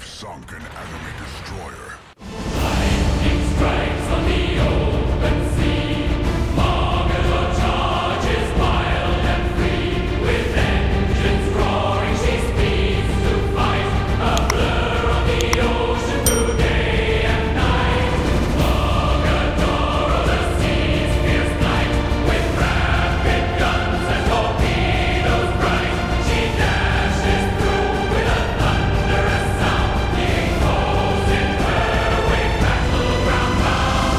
We've sunk an enemy destroyer. Lightning strikes on the open sea. Mogador charges wild and free. With engines roaring, she speeds to fight. A blur on the ocean through day and night. Mogador of the sea's fierce night. With rapid guns and torpedoes bright, she dashes through with a thunderous sound. Being cold in her wake, battleground bound.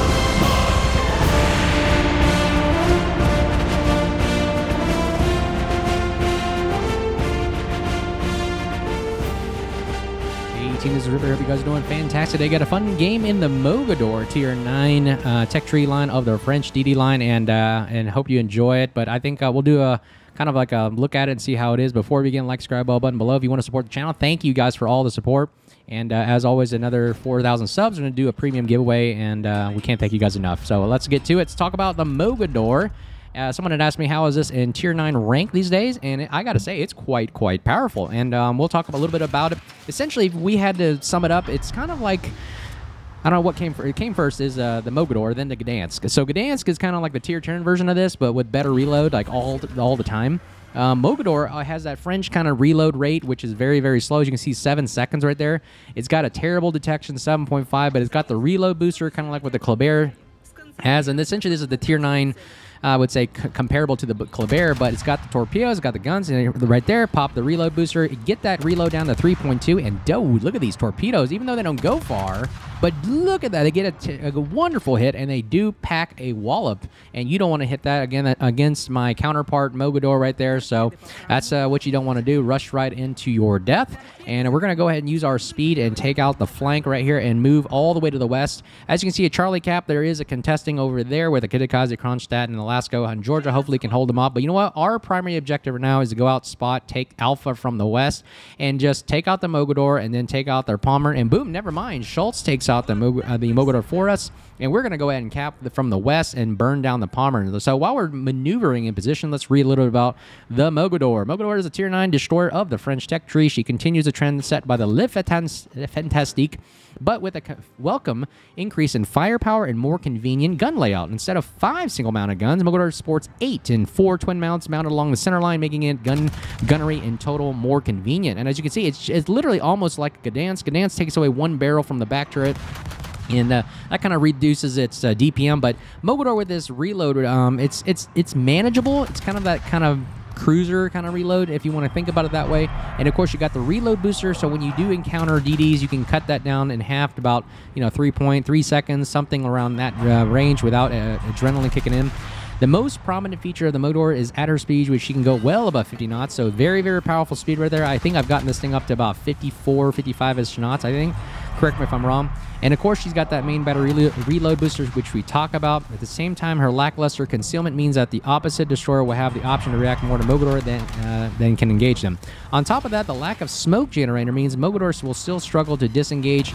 18 is the river. Hope you guys are doing fantastic. They got a fun game in the Mogador tier 9 tech tree line of the French DD line, and hope you enjoy it. But I think we'll do a kind of like a look at it and see how it is. Before we begin, like, subscribe button below if you want to support the channel. Thank you guys for all the support. And as always, another 4,000 subs. We're going to do a premium giveaway, and we can't thank you guys enough. So let's get to it. Let's talk about the Mogador. Someone had asked me, how is this in Tier 9 rank these days? And I got to say, it's quite powerful. And we'll talk a little bit about it. Essentially, if we had to sum it up, it's kind of like... I don't know what came first. It came first is the Mogador, then the Gdansk. So Gdansk is kind of like the tier 10 version of this, but with better reload, like all the time. Mogador has that French kind of reload rate, which is very slow. As you can see, 7 seconds right there. It's got a terrible detection, 7.5, but it's got the reload booster, kind of like what the Colbert has. And essentially, this is the tier 9. I would say comparable to the Kleber, but it's got the torpedoes, it's got the guns, and right there, pop the reload booster, get that reload down to 3.2, and dude, look at these torpedoes, even though they don't go far, but look at that, they get a wonderful hit, and they do pack a wallop, and you don't want to hit that again against my counterpart Mogador right there, so that's what you don't want to do, rush right into your death, and we're going to go ahead and use our speed and take out the flank right here and move all the way to the west. As you can see, a Charlie Cap, there is a contesting over there with a Kitakaze, Kronstadt, and the Alaska and Georgia. Hopefully can hold them up, but you know what, our primary objective right now is to go out, spot, take Alpha from the west, and just take out the Mogador, and then take out their Palmer, and boom, never mind, Schultz takes out the Mogador for us, and we're going to go ahead and cap from the west and burn down the Palmer. So while we're maneuvering in position, let's read a little bit about the Mogador. Mogador is a tier 9 destroyer of the French tech tree. She continues a trend set by the Le Fantastique, but with a welcome increase in firepower and more convenient gun layout. Instead of 5 single-mounted guns, Mogador sports 8 and 4 twin mounts mounted along the center line, making it gunnery in total more convenient. And as you can see, it's literally almost like Gdansk. Gdansk takes away 1 barrel from the back turret, and that kind of reduces its DPM. But Mogador with this reload, it's manageable. It's kind of that kind of cruiser kind of reload, if you want to think about it that way. And of course, you got the reload booster, so when you do encounter DDs, you can cut that down in half to about, you know, 3.3 seconds, something around that range, without adrenaline kicking in. The most prominent feature of the Mogador is at her speed, which she can go well above 50 knots, so very powerful speed right there. I think I've gotten this thing up to about 54, 55-ish knots, I think. Correct me if I'm wrong. And of course, she's got that main battery reload booster, which we talk about. At the same time, her lackluster concealment means that the opposite destroyer will have the option to react more to Mogador than can engage them. On top of that, the lack of smoke generator means Mogador will still struggle to disengage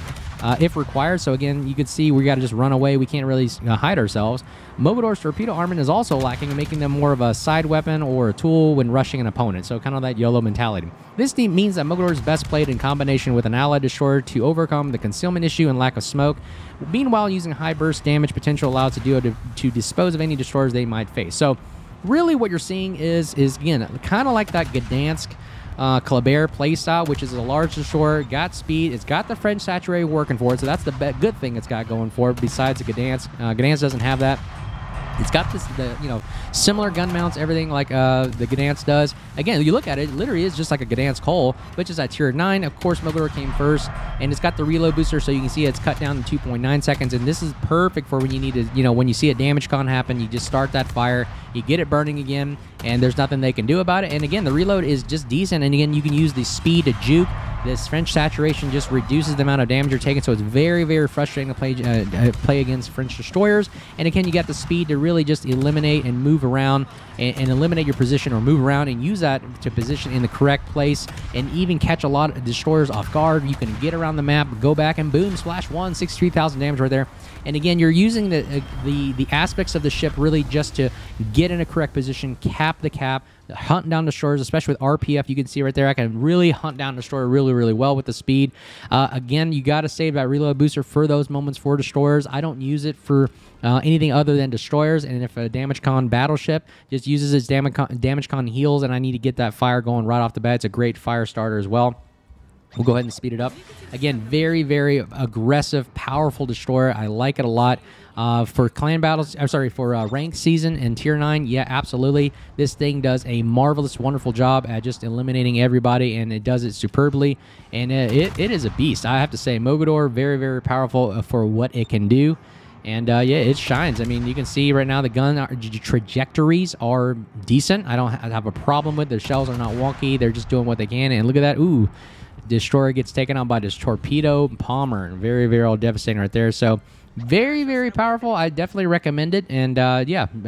if required. So again, you can see we got to just run away. We can't really hide ourselves. Mogador's torpedo armament is also lacking, making them more of a side weapon or a tool when rushing an opponent. So kind of that YOLO mentality. This team means that Mogador is best played in combination with an allied destroyer to overcome the concealment issue and lack of smoke. Meanwhile, using high burst damage potential allows the duo to dispose of any destroyers they might face. So really what you're seeing is again, kind of like that Gdansk Kleber playstyle, which is a large destroyer, got speed, it's got the French saturated working for it, so that's the good thing it's got going for it, besides the Gdansk. Gdansk doesn't have that. It's got this, you know, similar gun mounts, everything like the Gdansk does. Again, you look at it, it literally is just like a Gdansk hull, which is at tier 9. Of course, Mogador came first, and it's got the reload booster, so you can see it's cut down to 2.9 seconds, and this is perfect for when you need to, you know, when you see a damage con happen, you just start that fire, you get it burning again, and there's nothing they can do about it. And again, the reload is just decent, and again, you can use the speed to juke. This French saturation just reduces the amount of damage you're taking, so it's very frustrating to play against French destroyers. And again, you got the speed to really just eliminate and move around and eliminate your position, or move around and use that to position in the correct place and even catch a lot of destroyers off guard. You can get around the map, go back, and boom, splash 163,000 damage right there. And again, you're using the aspects of the ship really just to get in a correct position, catch cap to cap, hunt down destroyers, especially with RPF. You can see right there, I can really hunt down destroyer really well with the speed. Again, you got to save that reload booster for those moments for destroyers. I don't use it for anything other than destroyers, and if a damage con battleship just uses its damage con heals, and I need to get that fire going right off the bat. It's a great fire starter as well. We'll go ahead and speed it up. Again, very aggressive, powerful destroyer. I like it a lot. For clan battles, I'm sorry, for ranked season and tier 9, yeah, absolutely. This thing does a marvelous, wonderful job at just eliminating everybody, and it does it superbly. And it is a beast, I have to say. Mogador, very powerful for what it can do. And yeah, it shines. I mean, you can see right now the gun trajectories are decent. I don't have a problem with it. Their shells are not wonky. They're just doing what they can. And look at that. Ooh. Destroyer gets taken out by this torpedo Palmer. Very all devastating right there. So very powerful. I definitely recommend it. And yeah, you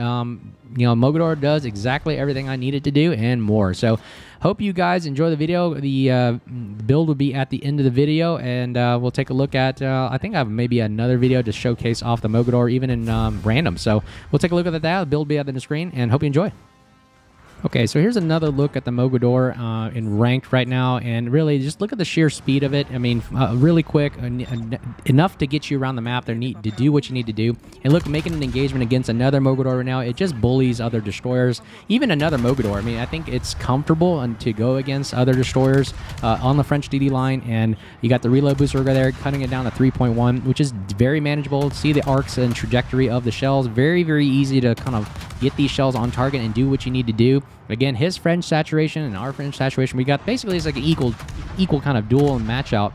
know, Mogador does exactly everything I need it to do and more. So hope you guys enjoy the video. The build will be at the end of the video, and we'll take a look at I think I have maybe another video to showcase off the Mogador even in random. So we'll take a look at that. The build will be at the end of the screen, and hope you enjoy. Okay, so here's another look at the Mogador in ranked right now, and really just look at the sheer speed of it. I mean, really quick, enough to get you around the map. They're neat to do what you need to do. And look, making an engagement against another Mogador right now, it just bullies other destroyers, even another Mogador. I mean, I think it's comfortable to go against other destroyers on the French DD line, and you got the reload booster over there, cutting it down to 3.1, which is very manageable. See the arcs and trajectory of the shells. Very easy to kind of get these shells on target and do what you need to do. Again, his French saturation and our French saturation, we got basically it's like an equal kind of duel and match out.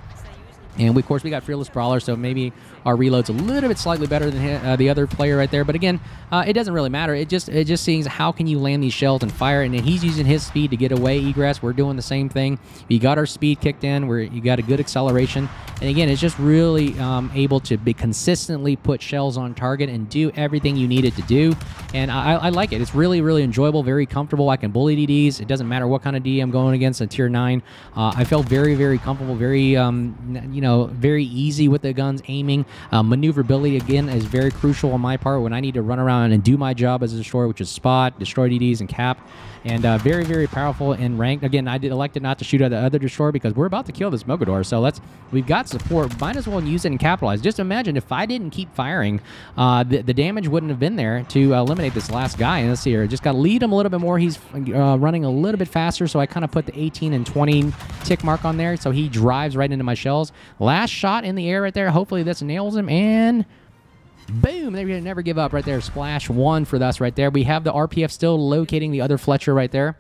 And we, of course, we got Fearless Brawler, so maybe our reload's a little bit slightly better than the other player right there. But again, it doesn't really matter. It just seems how can you land these shells and fire. And then he's using his speed to get away. Egress, we're doing the same thing. We got our speed kicked in. You got a good acceleration. And again, it's just really able to be consistently put shells on target and do everything you need it to do. And I like it. It's really enjoyable, very comfortable. I can bully DDs. It doesn't matter what kind of DD I'm going against in tier 9. I felt very comfortable, you know, very easy with the guns aiming. Maneuverability again is very crucial on my part when I need to run around and do my job as a destroyer, which is spot, destroy DDs, and cap. And very powerful in ranked. Again, I elected not to shoot at the other destroyer because we're about to kill this Mogador. So we've got support. Might as well use it and capitalize. Just imagine if I didn't keep firing, the damage wouldn't have been there to eliminate this last guy. And let's see here. Just got to lead him a little bit more. He's running a little bit faster, so I kind of put the 18 and 20 tick mark on there. So he drives right into my shells. Last shot in the air right there. Hopefully this nails him, and boom, they're gonna never give up right there. Splash one for us right there. We have the RPF still locating the other Fletcher right there.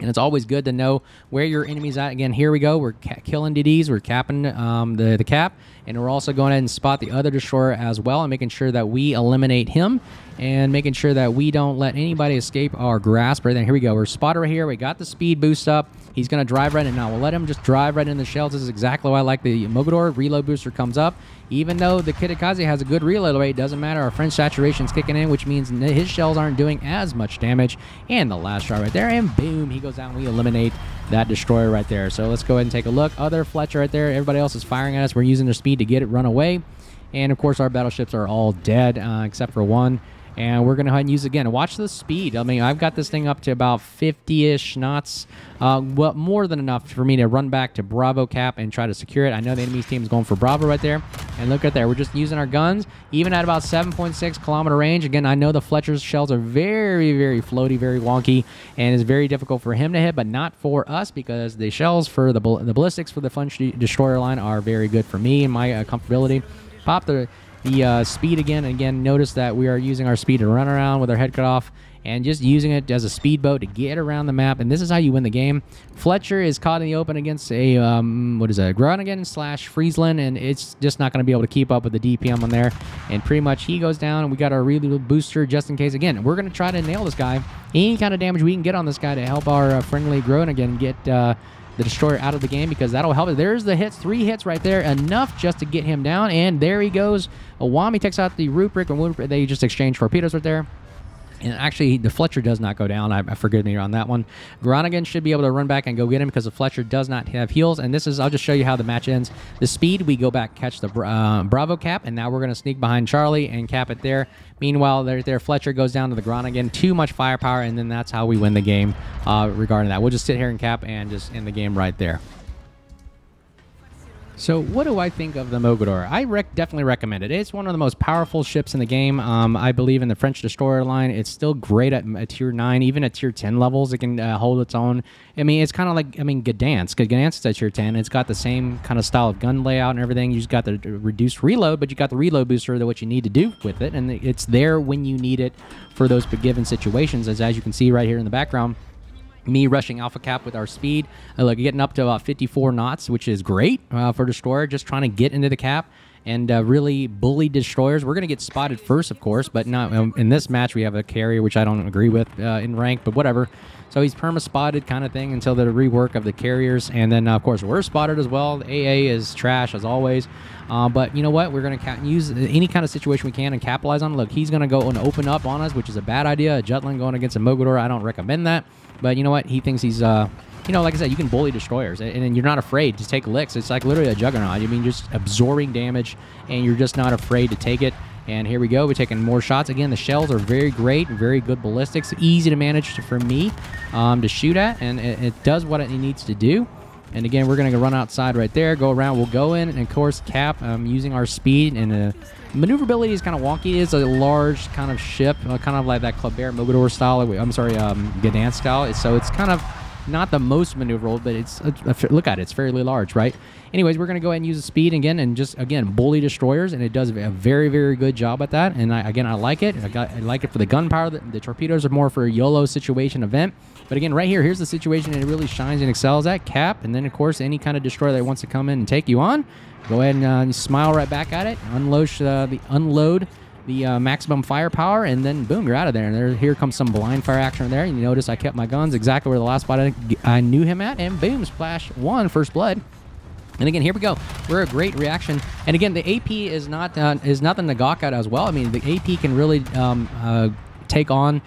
And it's always good to know where your enemy's at. Again, here we go. We're killing DDs. We're capping the cap. And we're also going ahead and spot the other destroyer as well, and making sure that we eliminate him and making sure that we don't let anybody escape our grasp. Right then, here we go. We're spotted right here. We got the speed boost up. He's going to drive right in. Now, we'll let him just drive right in the shells. This is exactly why I like the Mogador. Reload booster comes up. Even though the Kitakaze has a good reload rate, doesn't matter. Our French saturation's kicking in, which means his shells aren't doing as much damage. And the last shot right there, and boom, he goes out, and we eliminate that destroyer right there. So let's go ahead and take a look. Other Fletcher right there. Everybody else is firing at us. We're using their speed to get it run away. And, of course, our battleships are all dead except for one. And we're going to go ahead and use it again. Watch the speed. I mean, I've got this thing up to about 50-ish knots. Well, more than enough for me to run back to Bravo cap and try to secure it. I know the enemy's team is going for Bravo right there. And look right there. We're just using our guns, even at about 7.6 kilometer range. Again, I know the Fletcher's shells are very floaty, very wonky. And it's very difficult for him to hit, but not for us, because the shells for the ballistics for the French destroyer line are very good for me and my comfortability. Pop the speed again, and again, notice that we are using our speed to run around with our head cut off and just using it as a speedboat to get around the map, and this is how you win the game. Fletcher is caught in the open against a, what is that, Groningen / Friesland, and it's just not going to be able to keep up with the DPM on there, and pretty much he goes down, and we got our reload booster just in case. Again, we're going to try to nail this guy. Any kind of damage we can get on this guy to help our friendly Groningen get the destroyer out of the game, because that'll help it. There's the hits, 3 hits right there, enough just to get him down, and there he goes. Awami takes out the Rubric, and they just exchange torpedoes right there. And actually, the Fletcher does not go down. I forgive me on that one. Groningen should be able to run back and go get him because the Fletcher does not have heals. And this is, I'll just show you how the match ends. The speed, we go back, catch the Bravo cap, and now we're going to sneak behind Charlie and cap it there. Meanwhile, there Fletcher goes down to the Groningen. Too much firepower, and then that's how we win the game regarding that. We'll just sit here and cap and just end the game right there. So what do I think of the Mogador? I definitely recommend it. It's one of the most powerful ships in the game. I believe in the French destroyer line. It's still great at tier 9, even at tier 10 levels. It can hold its own. I mean, it's kind of like, I mean, Gdansk. Gdansk is at tier 10. It's got the same kind of style of gun layout and everything. You just got the reduced reload, but you got the reload booster, that what you need to do with it. And it's there when you need it for those given situations, as you can see right here in the background. Me rushing Alpha Cap with our speed. Look, getting up to about 54 knots, which is great for Destroyer, just trying to get into the cap and really bully Destroyers. We're going to get spotted first, of course, but not in this match. We have a carrier, which I don't agree with in rank, but whatever. So he's perma-spotted kind of thing until the rework of the carriers. And then, of course, we're spotted as well. The AA is trash, as always. But you know what? We're going to use any kind of situation we can and capitalize on. Look, he's going to go and open up on us, which is a bad idea. A Jutland going against a Mogador, I don't recommend that. But you know what? He thinks he's, you know, like I said, you can bully destroyers, and you're not afraid to take licks. It's like literally a juggernaut. I mean, you're just absorbing damage, and you're just not afraid to take it. And here we go. We're taking more shots. Again, the shells are very great, very good ballistics, easy to manage for me to shoot at, and it does what it needs to do. And again, we're going to run outside right there, go around. We'll go in, and of course, cap using our speed. And maneuverability is kind of wonky. It's a large kind of ship, kind of like that Colbert Mogador style. I'm sorry, Gdansk style. So it's kind of not the most maneuverable, but it's look at it. It's fairly large, right? Anyways, we're going to go ahead and use the speed again and just, again, bully destroyers. And it does a very, very good job at that. And I like it. I like it for the gunpowder. The torpedoes are more for a YOLO situation event. But again, right here, here's the situation it really shines and excels at. Cap. And then, of course, any kind of destroyer that wants to come in and take you on, go ahead and smile right back at it. Unload the maximum firepower, and then boom, you're out of there. And here comes some blind fire action there. And you notice I kept my guns exactly where the last spot I knew him at, and boom, splash one, first blood. And again, here we go. We're a great reaction. And again, the AP is not nothing to gawk at as well. I mean, the AP can really take on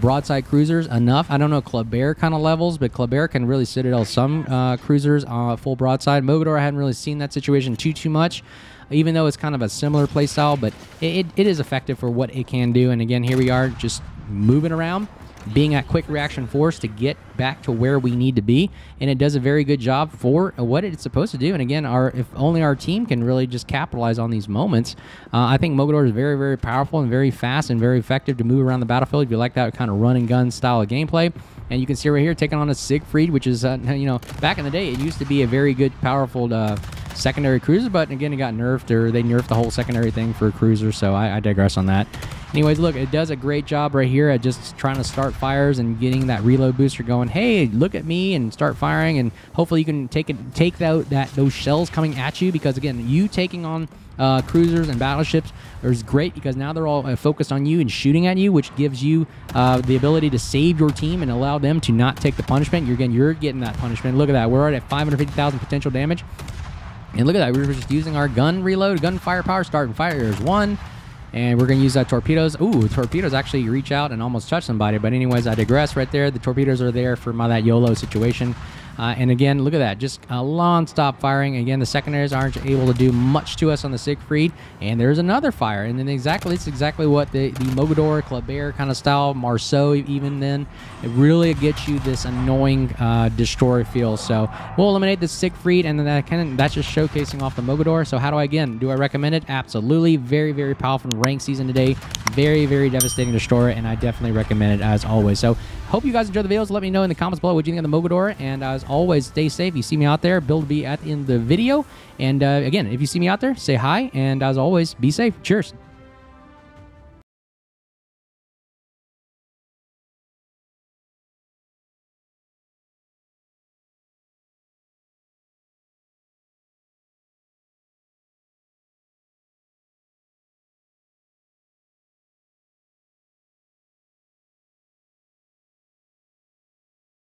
broadside cruisers enough. I don't know Kleber kind of levels, but Kleber can really citadel some cruisers full broadside. Mogador, I hadn't really seen that situation too much, even though it's kind of a similar play style, but it is effective for what it can do. And again, here we are just moving around, being at quick reaction force to get back to where we need to be, and it does a very good job for what it's supposed to do. And again, if only our team can really just capitalize on these moments. I think Mogador is very, very powerful and very fast and very effective to move around the battlefield if you like that kind of run and gun style of gameplay. And you can see right here taking on a Siegfried, which is you know, back in the day it used to be a very good, powerful secondary cruiser, but again it got nerfed, or they nerfed the whole secondary thing for a cruiser, so I digress on that. Anyways, look, it does a great job right here at just trying to start fires and getting that reload booster going. Hey, look at me, and start firing, and hopefully you can take out those shells coming at you, because again, you taking on cruisers and battleships is great, because now they're all focused on you and shooting at you, which gives you the ability to save your team and allow them to not take the punishment. You're getting that punishment. Look at that. We're already at 550,000 potential damage. And look at that. We're just using our gun reload, gun firepower, starting fire. There's one. And we're going to use that torpedoes. Ooh, torpedoes actually reach out and almost touch somebody. But anyways, I digress right there. The torpedoes are there for that YOLO situation. And again, look at that. Just a non-stop firing. Again, the secondaries aren't able to do much to us on the Siegfried. And there's another fire. And then it's exactly what the Mogador, Kleber kind of style, Marceau even then, it really gets you this annoying destroyer feel. So we'll eliminate the Siegfried, and then that's just showcasing off the Mogador. So how do I, again, do I recommend it? Absolutely. Very, very powerful in rank season today. Very, very devastating destroyer, and I definitely recommend it as always. So hope you guys enjoyed the videos. Let me know in the comments below what you think of the Mogador, and as always, stay safe. You see me out there, Bill will be at the end of the video, and again, if you see me out there, say hi, and as always, be safe. Cheers.